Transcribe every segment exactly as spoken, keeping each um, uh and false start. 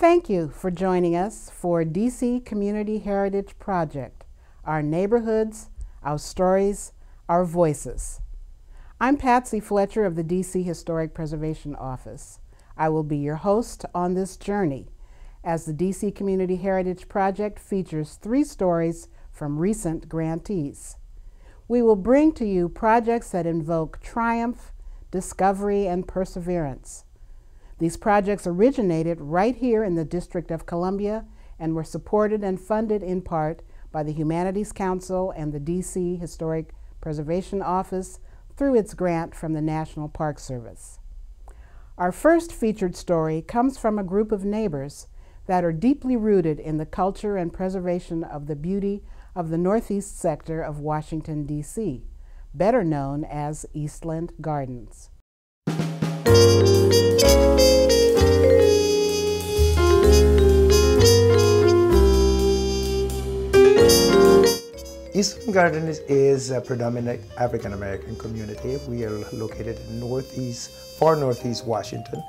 Thank you for joining us for D C Community Heritage Project, Our Neighborhoods, Our Stories, Our Voices. I'm Patsy Fletcher of the D C Historic Preservation Office. I will be your host on this journey as the D C Community Heritage Project features three stories from recent grantees. We will bring to you projects that invoke triumph, discovery, and perseverance. These projects originated right here in the District of Columbia and were supported and funded in part by the Humanities Council and the D C Historic Preservation Office through its grant from the National Park Service. Our first featured story comes from a group of neighbors that are deeply rooted in the culture and preservation of the beauty of the Northeast sector of Washington, D C, better known as Eastland Gardens. Eastland Gardens is a predominant African-American community. We are located in northeast, far northeast Washington,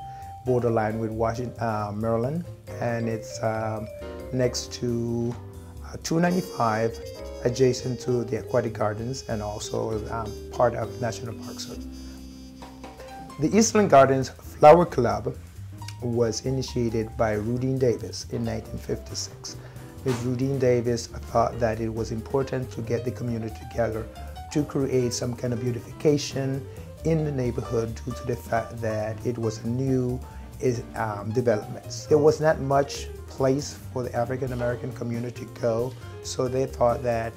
borderline with Washington, uh, Maryland, and it's um, next to two ninety-five, adjacent to the Aquatic Gardens and also um, part of National Park Service. The Eastland Gardens Flower Club was initiated by Rudine Davis in nineteen fifty-six. Miz Rudine Davis thought that it was important to get the community together to create some kind of beautification in the neighborhood due to the fact that it was a new um, development. There was not much place for the African American community to go, so they thought that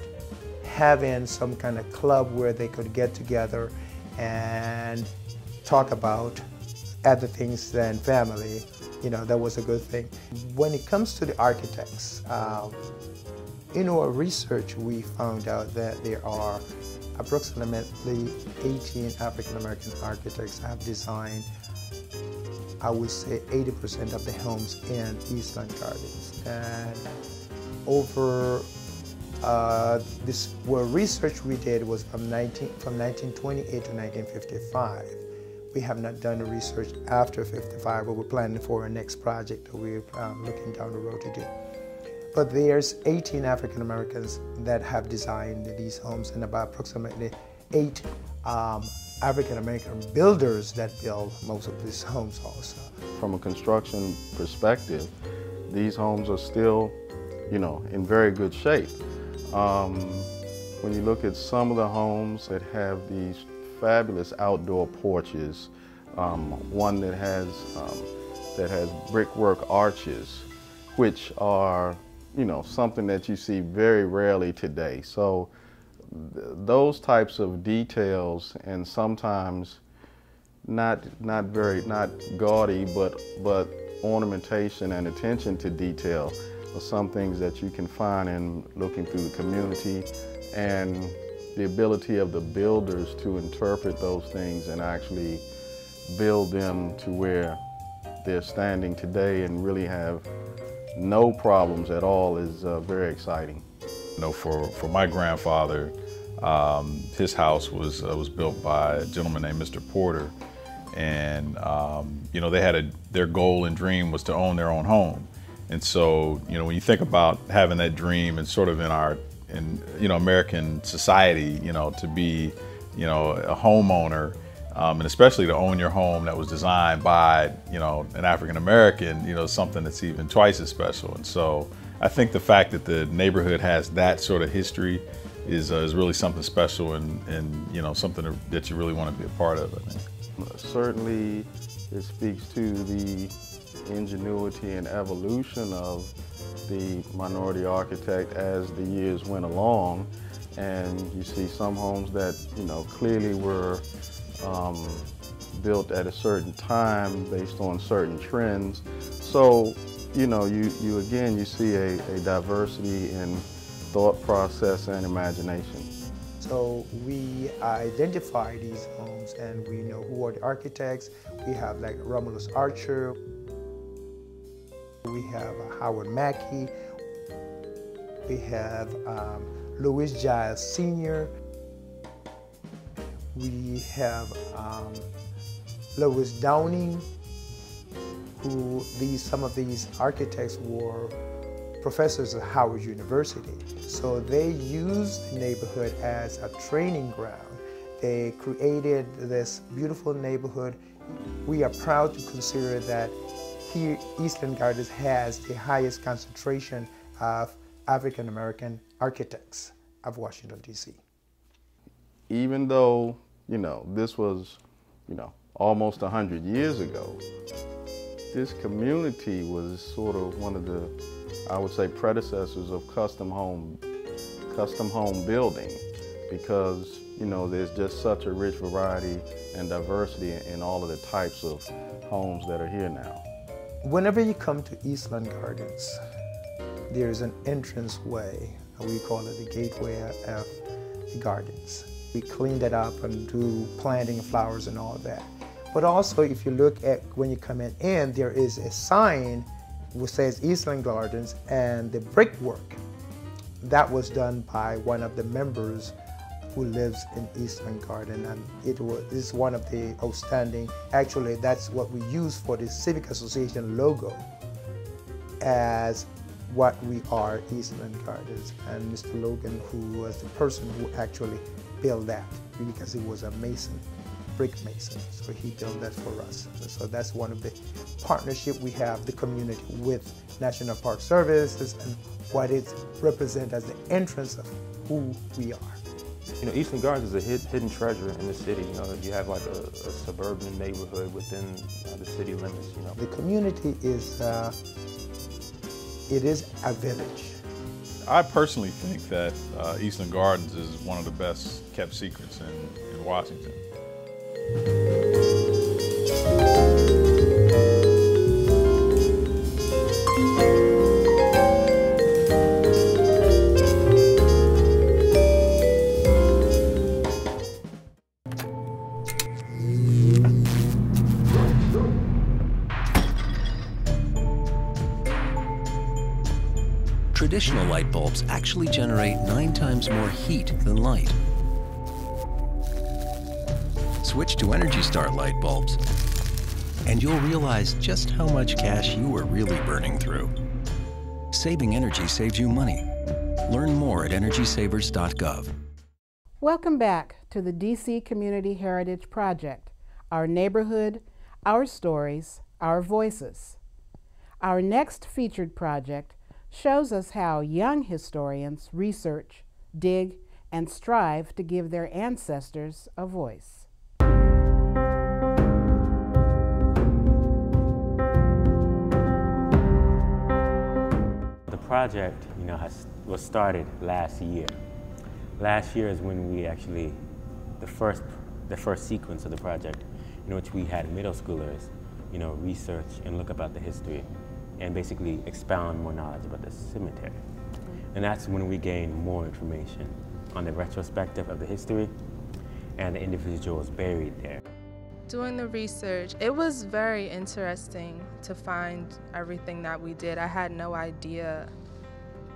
having some kind of club where they could get together and talk about other things than family, you know, that was a good thing. When it comes to the architects, um, in our research we found out that there are approximately eighteen African American architects have designed, I would say, eighty percent of the homes in Eastland Gardens. And over uh, this, well, research we did was from, nineteen, from nineteen twenty-eight to nineteen fifty-five. We have not done the research after fifty-five, but we're planning for our next project that we're um, looking down the road to do. But there's eighteen African Americans that have designed these homes, and about approximately eight um, African American builders that build most of these homes also. From a construction perspective, these homes are still, you know, in very good shape. Um, when you look at some of the homes that have these fabulous outdoor porches, um, one that has um, that has brickwork arches, which are, you know, something that you see very rarely today. So those types of details, and sometimes not not very not gaudy, but but ornamentation and attention to detail are some things that you can find in looking through the community, and the ability of the builders to interpret those things and actually build them to where they're standing today and really have no problems at all is uh, very exciting. You know, for, for my grandfather, um, his house was uh, was built by a gentleman named Mister Porter, and um, you know, they had a their goal and dream was to own their own home, and so, you know, when you think about having that dream and sort of in our in you know American society, you know, to be, you know, a homeowner. Um, and especially to own your home that was designed by, you know, an African American, you know, something that's even twice as special. And so I think the fact that the neighborhood has that sort of history is, uh, is really something special, and, and you know, something that you really want to be a part of, I think. Certainly it speaks to the ingenuity and evolution of the minority architect as the years went along. And you see some homes that, you know, clearly were Um, built at a certain time based on certain trends. So, you know, you, you again, you see a, a diversity in thought process and imagination. So we identify these homes and we know who are the architects. We have like Romulus Archer. We have Howard Mackey. We have um, Louis Giles, Senior We have um, Louis Downing, who these some of these architects were professors at Howard University. So they used the neighborhood as a training ground. They created this beautiful neighborhood. We are proud to consider that here Eastland Gardens has the highest concentration of African American architects of Washington, D C. Even though, you know, this was, you know, almost one hundred years ago, this community was sort of one of the, I would say, predecessors of custom home, custom home building, because, you know, there's just such a rich variety and diversity in all of the types of homes that are here now. Whenever you come to Eastland Gardens, there's an entrance way, or we call it the gateway of the gardens. We cleaned it up and do planting flowers and all that. But also, if you look at when you come in, in there is a sign which says Eastland Gardens, and the brickwork that was done by one of the members who lives in Eastland Garden, and it was is one of the outstanding. Actually, that's what we use for the Civic Association logo as what we are, Eastland Gardens, and Mister Logan, who was the person who actually built that, because he was a mason, brick mason, so he built that for us. So that's one of the partnership we have, the community with National Park Services, and what it represents as the entrance of who we are. You know, Eastland Gardens is a hid, hidden treasure in the city. You know, you have like a, a suburban neighborhood within uh, the city limits, you know. The community is, uh, it is a village. I personally think that uh, Eastland Gardens is one of the best kept secrets in, in Washington. Traditional light bulbs actually generate nine times more heat than light. Switch to ENERGY STAR light bulbs, and you'll realize just how much cash you are really burning through. Saving energy saves you money. Learn more at energy savers dot gov. Welcome back to the D C Community Heritage Project, our neighborhood, our stories, our voices. Our next featured project shows us how young historians research, dig, and strive to give their ancestors a voice. The project, you know, has, was started last year. Last year is when we actually, the first, the first sequence of the project, in which we had middle schoolers, you know, research and look about the history, and basically expound more knowledge about the cemetery. And that's when we gained more information on the retrospective of the history and the individuals buried there. Doing the research, it was very interesting to find everything that we did. I had no idea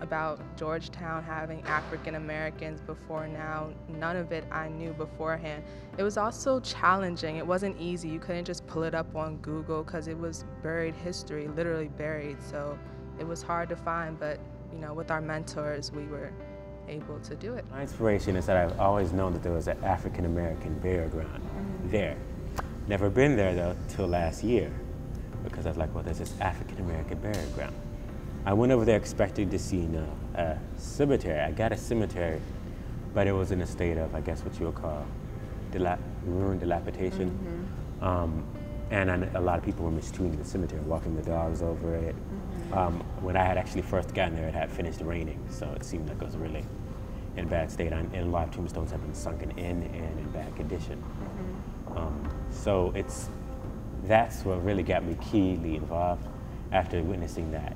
about Georgetown having African Americans before now. None of it I knew beforehand. It was also challenging. It wasn't easy. You couldn't just pull it up on Google because it was buried history, literally buried. So it was hard to find, but you know, with our mentors, we were able to do it. My inspiration is that I've always known that there was an African American burial ground mm-hmm. there. Never been there though till last year, because I was like, well, there's this African American burial ground. I went over there expecting to see, you know, a cemetery. I got a cemetery, but it was in a state of, I guess, what you would call dilap ruined dilapidation. Mm-hmm. um, and I, a lot of people were mistreating the cemetery, walking the dogs over it. Mm-hmm. um, when I had actually first gotten there, it had finished raining, so it seemed like it was really in bad state. And a lot of tombstones have been sunken in and in bad condition. Mm-hmm. um, So it's, that's what really got me keenly involved after witnessing that.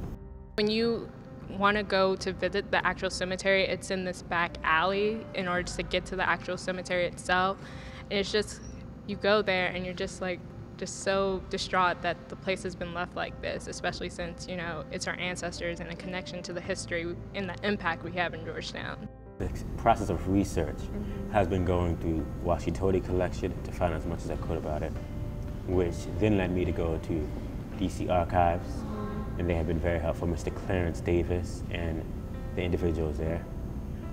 When you want to go to visit the actual cemetery, it's in this back alley in order to get to the actual cemetery itself. And it's just, you go there and you're just like, just so distraught that the place has been left like this, especially since, you know, it's our ancestors and a connection to the history and the impact we have in Georgetown. The process of research mm-hmm. has been going through Washingtoni collection to find out as much as I could about it, which then led me to go to D C Archives, and they have been very helpful. Mister Clarence Davis and the individuals there.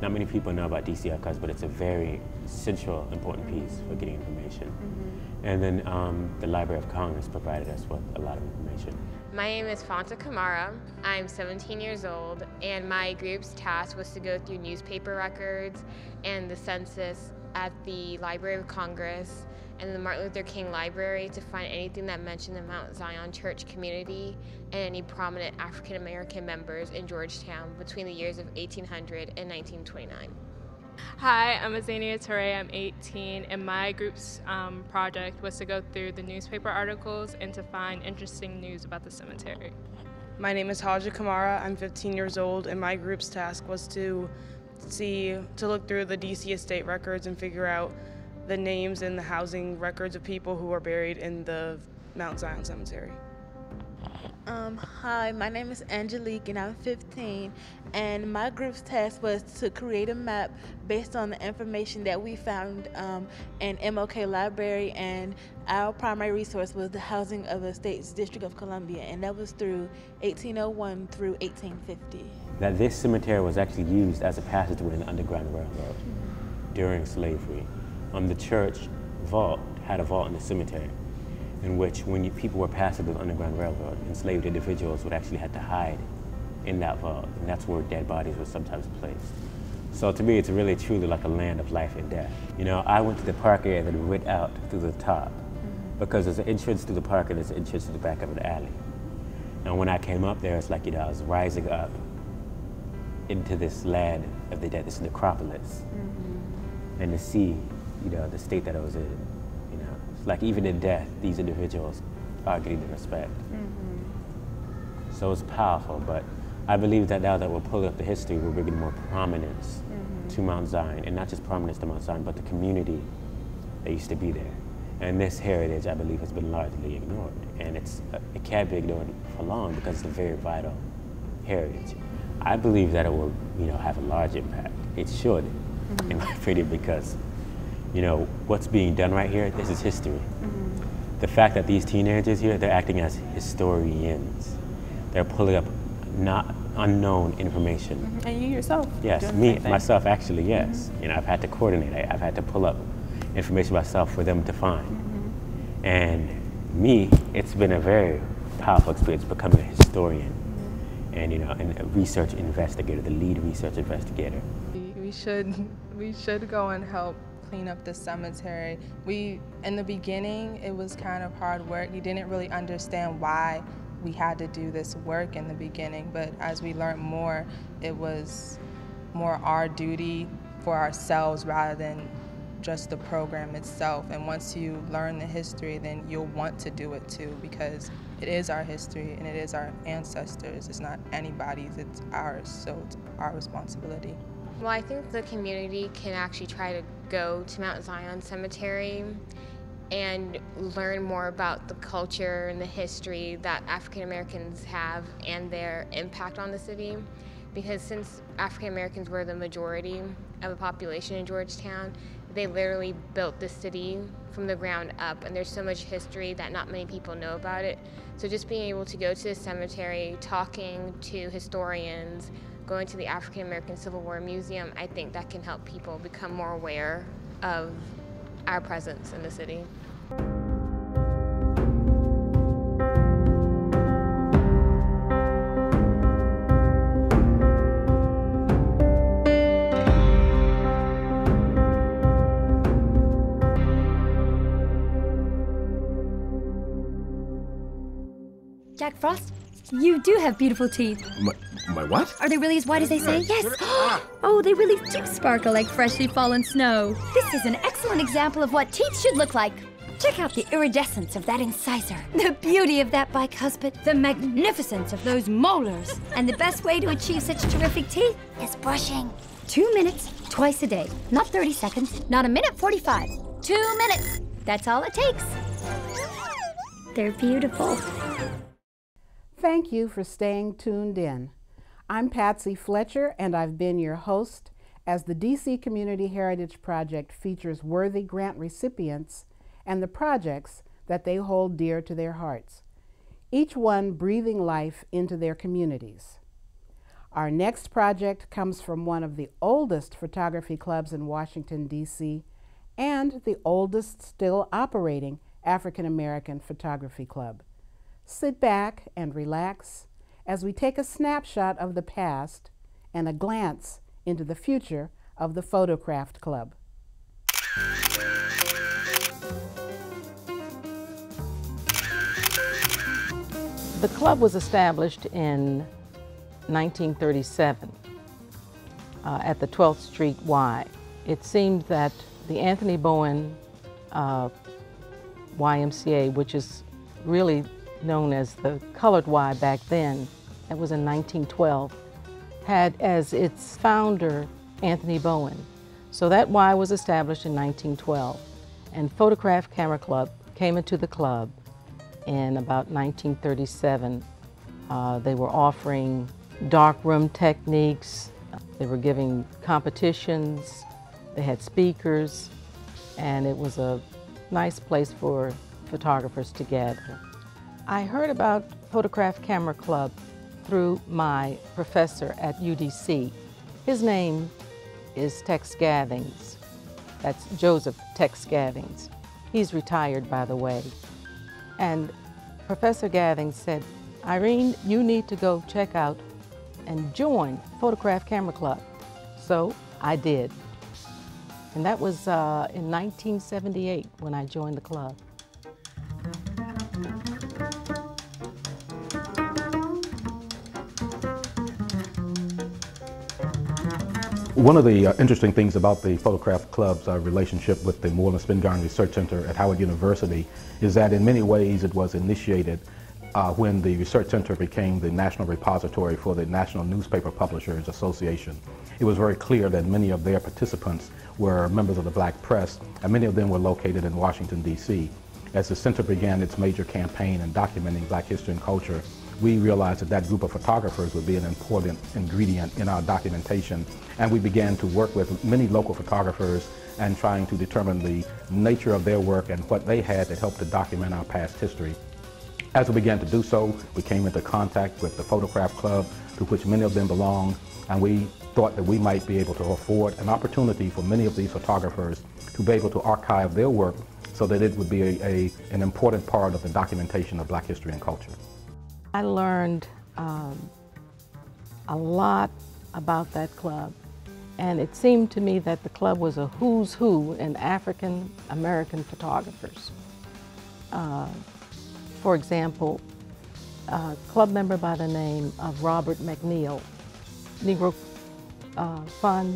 Not many people know about D C Archives, but it's a very central, important piece for getting information. Mm-hmm. And then um, the Library of Congress provided us with a lot of information. My name is Fonta Camara. I'm seventeen years old, and my group's task was to go through newspaper records and the census at the Library of Congress and the Martin Luther King Library to find anything that mentioned the Mount Zion Church community and any prominent African-American members in Georgetown between the years of eighteen hundred and nineteen twenty-nine. Hi, I'm Azania Torrey, I'm eighteen, and my group's um, project was to go through the newspaper articles and to find interesting news about the cemetery. My name is Hajja Kamara, I'm fifteen years old, and my group's task was to see, to look through the D C estate records and figure out the names and the housing records of people who are buried in the Mount Zion Cemetery. Um, hi, my name is Angelique and I'm fifteen, and my group's task was to create a map based on the information that we found um, in M L K Library, and our primary resource was the housing of the state's District of Columbia, and that was through eighteen oh one through eighteen fifty. That this cemetery was actually used as a passageway in the Underground Railroad during slavery. Um, the church vault had a vault in the cemetery in which when you, people were passing the Underground Railroad, enslaved individuals would actually have to hide in that vault, and that's where dead bodies were sometimes placed. So to me, it's really truly like a land of life and death. You know, I went to the park area that went out through the top because there's an entrance to the park and there's an entrance to the back of an alley. And when I came up there, it's like, you know, I was rising up into this land of the dead, this necropolis, mm-hmm. and to see, you know, the state that I was in, you know. It's like even in death, these individuals are getting the respect. Mm-hmm. So it's powerful, but I believe that now that we're pulling up the history, we're bringing more prominence mm-hmm. to Mount Zion, and not just prominence to Mount Zion, but the community that used to be there. And this heritage, I believe, has been largely ignored, and it's, it can't be ignored for long because it's a very vital heritage. I believe that it will, you know, have a large impact. It should, mm-hmm. in my opinion, because you know, what's being done right here, this is history. Mm-hmm. The fact that these teenagers here, they're acting as historians. They're pulling up not unknown information. Mm-hmm. And you yourself? Yes, me, myself actually, yes. Mm-hmm. You know, I've had to coordinate, I, I've had to pull up information myself for them to find. Mm-hmm. And me, it's been a very powerful experience becoming a historian mm-hmm. and, you know, and a research investigator, the lead research investigator. We should, we should go and help clean up the cemetery. We, in the beginning, it was kind of hard work. You didn't really understand why we had to do this work in the beginning, but as we learned more, it was more our duty for ourselves rather than just the program itself. And once you learn the history, then you'll want to do it too, because it is our history and it is our ancestors. It's not anybody's, it's ours, so it's our responsibility. Well, I think the community can actually try to go to Mount Zion Cemetery and learn more about the culture and the history that African Americans have and their impact on the city. Because since African Americans were the majority of the population in Georgetown, they literally built the city from the ground up, and there's so much history that not many people know about it. So just being able to go to the cemetery, talking to historians, going to the African American Civil War Museum, I think that can help people become more aware of our presence in the city. Jack Frost, you do have beautiful teeth. My My what? Are they really as white as they say? Yes! Oh, they really do sparkle like freshly fallen snow. This is an excellent example of what teeth should look like. Check out the iridescence of that incisor, the beauty of that bicuspid, the magnificence of those molars. And the best way to achieve such terrific teeth is brushing. Two minutes, twice a day. Not thirty seconds, not a minute forty-five. Two minutes. That's all it takes. They're beautiful. Thank you for staying tuned in. I'm Patsy Fletcher, and I've been your host as the D C Community Heritage Project features worthy grant recipients and the projects that they hold dear to their hearts. each one breathing life into their communities. Our next project comes from one of the oldest photography clubs in Washington, D C, and the oldest still operating African American photography club. Sit back and relax as we take a snapshot of the past and a glance into the future of the Photocraft Club. The club was established in nineteen thirty-seven uh, at the twelfth street Y. It seemed that the Anthony Bowen uh, Y M C A, which is really known as the Colored Y back then, that was in nineteen twelve, had as its founder Anthony Bowen. So that Y was established in nineteen twelve, and Photocraft Camera Club came into the club in about nineteen thirty-seven. Uh, they were offering darkroom techniques, they were giving competitions, they had speakers, and it was a nice place for photographers to gather. I heard about Photocraft Camera Club through my professor at U D C. His name is Tex Gathings. That's Joseph Tex Gathings. He's retired, by the way. And Professor Gathings said, "Irene, you need to go check out and join Photocraft Camera Club." So I did. And that was uh, in nineteen seventy-eight when I joined the club. One of the uh, interesting things about the Photocraft Club's uh, relationship with the Moreland Spingarn Research Center at Howard University is that in many ways it was initiated Uh, when the Research Center became the National Repository for the National Newspaper Publishers Association. It was very clear that many of their participants were members of the black press, and many of them were located in Washington, D C. As the center began its major campaign in documenting black history and culture, we realized that that group of photographers would be an important ingredient in our documentation, and we began to work with many local photographers and trying to determine the nature of their work and what they had to help to document our past history. As we began to do so, we came into contact with the Photocraft Club, to which many of them belonged, and we thought that we might be able to afford an opportunity for many of these photographers to be able to archive their work so that it would be a, a, an important part of the documentation of black history and culture. I learned um, a lot about that club, and it seemed to me that the club was a who's who in African American photographers. Uh, For example, a club member by the name of Robert McNeil, Negro uh, Fund.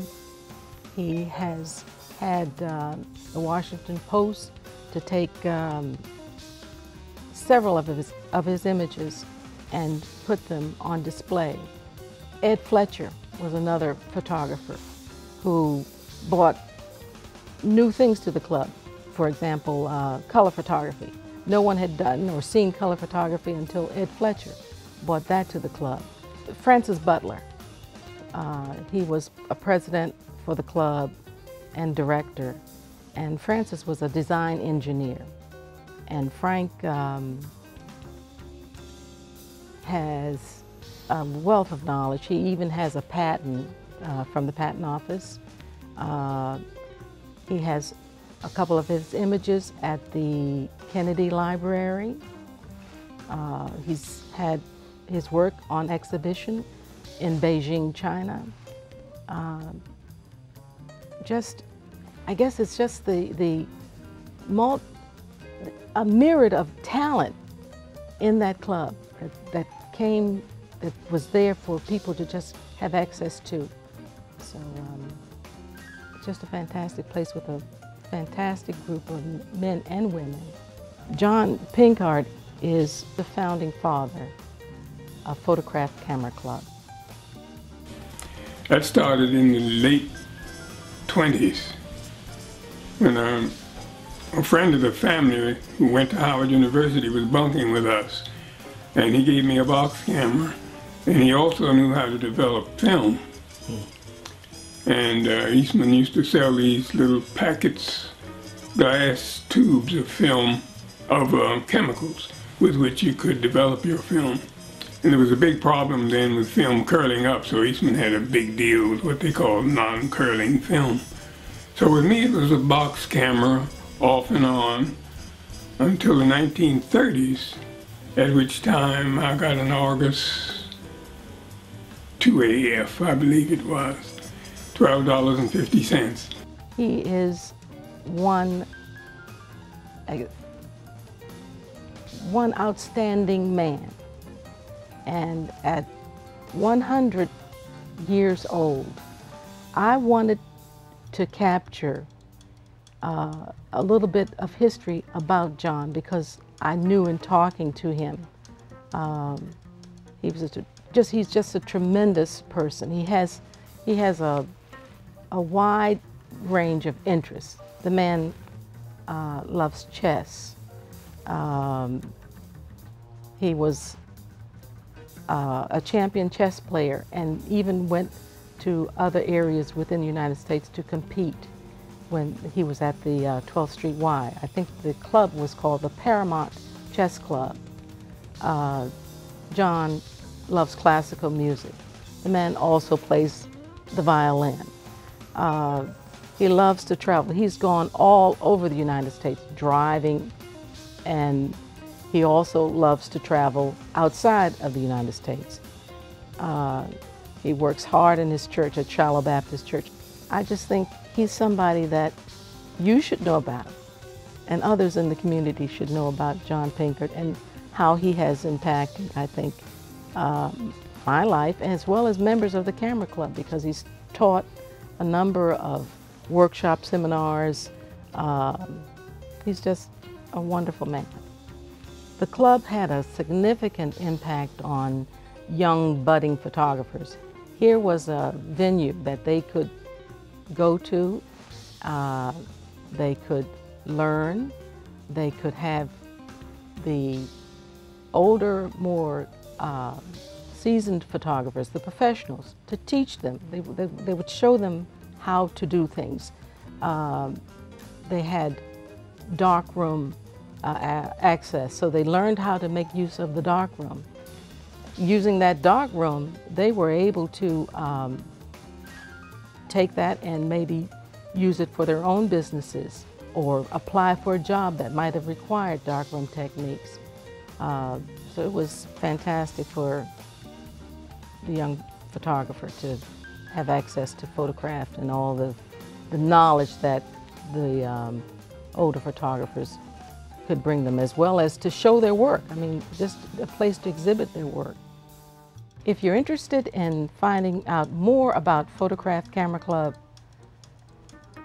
He has had uh, the Washington Post to take um, several of his, of his images and put them on display. Ed Fletcher was another photographer who brought new things to the club. For example, uh, color photography. No one had done or seen color photography until Ed Fletcher brought that to the club. Francis Butler, uh, he was a president for the club and director, and Francis was a design engineer. And Frank um, has a wealth of knowledge. He even has a patent uh, from the patent office. Uh, he has a couple of his images at the Kennedy Library. Uh, he's had his work on exhibition in Beijing, China. Uh, just, I guess it's just the, the mul a myriad of talent in that club that, that came, that was there for people to just have access to. So um, just a fantastic place with a fantastic group of men and women. John Pinkard is the founding father of Photocraft Camera Club. That started in the late twenties when um, a friend of the family who went to Howard University was bunking with us, and he gave me a box camera, and he also knew how to develop film. And uh, Eastman used to sell these little packets, glass tubes of film, of uh, chemicals. with which you could develop your film. And there was a big problem then with film curling up, so Eastman had a big deal with what they called non-curling film. So with me it was a box camera, off and on, until the nineteen thirties, at which time I got an August two A F, I believe it was, twelve dollars and fifty cents. He is one, one outstanding man. And at one hundred years old, I wanted to capture uh, a little bit of history about John, because I knew in talking to him, um, he was a, just he's just a tremendous person. He has he has a a wide range of interests. The man uh, loves chess. Um, he was Uh, a champion chess player, and even went to other areas within the United States to compete when he was at the uh, twelfth Street Y. I think the club was called the Paramount Chess Club. Uh, John loves classical music. The man also plays the violin. Uh, he loves to travel. He's gone all over the United States driving, and he also loves to travel outside of the United States. Uh, he works hard in his church, at Shiloh Baptist Church. I just think he's somebody that you should know about, and others in the community should know about John Pinkard and how he has impacted, I think, uh, my life, as well as members of the Camera Club, because he's taught a number of workshops, seminars. Uh, he's just a wonderful man. The club had a significant impact on young budding photographers. Here was a venue that they could go to, uh, they could learn, they could have the older, more uh, seasoned photographers, the professionals, to teach them. They, they, they would show them how to do things. Uh, they had darkroom Uh, access, so they learned how to make use of the darkroom. Using that darkroom, they were able to um, take that and maybe use it for their own businesses, or apply for a job that might have required darkroom techniques. Uh, so it was fantastic for the young photographer to have access to Photocraft and all the, the knowledge that the um, older photographers could bring them, as well as to show their work. I mean, just a place to exhibit their work. If you're interested in finding out more about Photocraft Camera Club,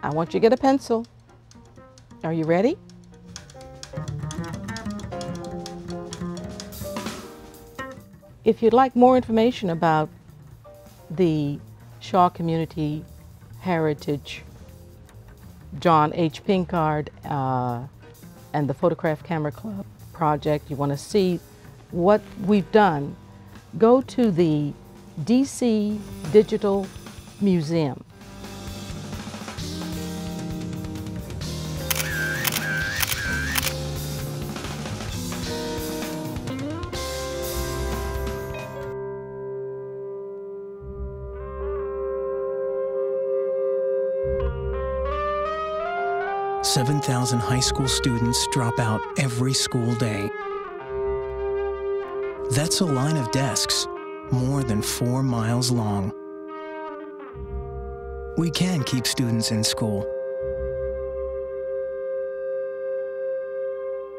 I want you to get a pencil. Are you ready? If you'd like more information about the Shaw Community Heritage, John H. Pinkard, uh, and the Photocraft Camera Club project, you want to see what we've done, go to the D C Digital Museum. seven thousand high school students drop out every school day. That's a line of desks more than four miles long. We can keep students in school.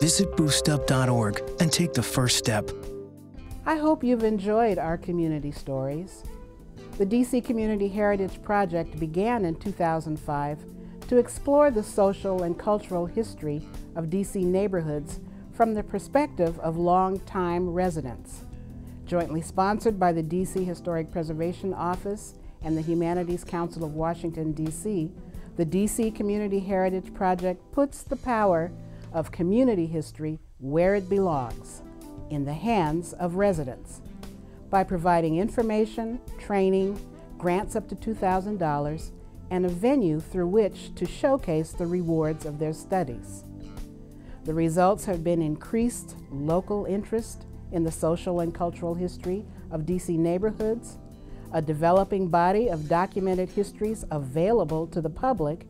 Visit boost up dot org and take the first step. I hope you've enjoyed our community stories. The D C Community Heritage Project began in two thousand five to explore the social and cultural history of D C neighborhoods from the perspective of longtime residents. Jointly sponsored by the D C Historic Preservation Office and the Humanities Council of Washington, D C, the D C Community Heritage Project puts the power of community history where it belongs, in the hands of residents, by providing information, training, grants up to two thousand dollars, and a venue through which to showcase the rewards of their studies. The results have been increased local interest in the social and cultural history of D C neighborhoods, a developing body of documented histories available to the public,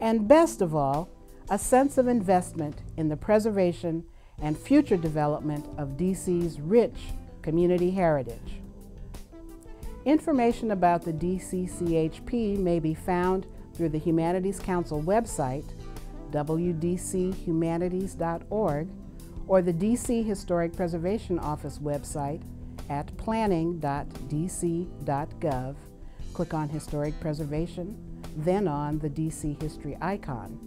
and best of all, a sense of investment in the preservation and future development of D C's rich community heritage. Information about the D C C H P may be found through the Humanities Council website, w d c humanities dot org, or the D C Historic Preservation Office website at planning dot d c dot gov. Click on Historic Preservation, then on the D C History icon.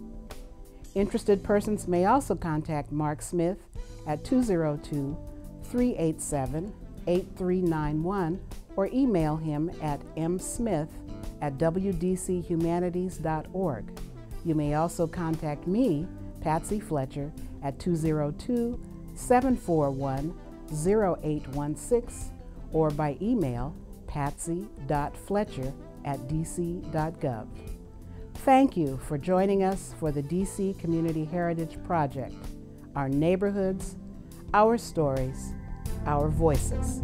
Interested persons may also contact Mark Smith at two zero two, three eight seven, eight three nine one or email him at m smith at w d c humanities dot org. You may also contact me, Patsy Fletcher, at two zero two, seven four one, zero eight one six or by email patsy dot fletcher at d c dot gov. Thank you for joining us for the D C Community Heritage Project, our neighborhoods, our stories, our voices.